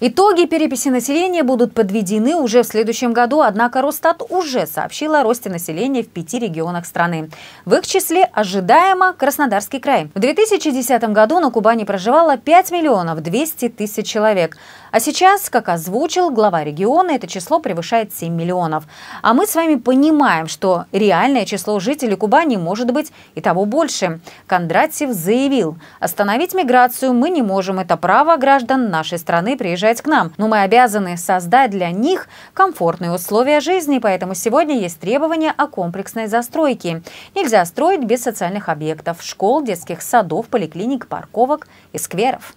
Итоги переписи населения будут подведены уже в следующем году, однако Росстат уже сообщил о росте населения в 5 регионах страны. В их числе ожидаемо Краснодарский край. В 2010 году на Кубани проживало 5 200 000 человек, а сейчас, как озвучил глава региона, это число превышает 7 миллионов. А мы с вами понимаем, что реальное число жителей Кубани может быть и того больше. Кондратьев заявил: остановить миграцию мы не можем, это право граждан нашей страны приезжать к нам, но мы обязаны создать для них комфортные условия жизни, поэтому сегодня есть требования о комплексной застройке. Нельзя строить без социальных объектов, школ, детских садов, поликлиник, парковок и скверов.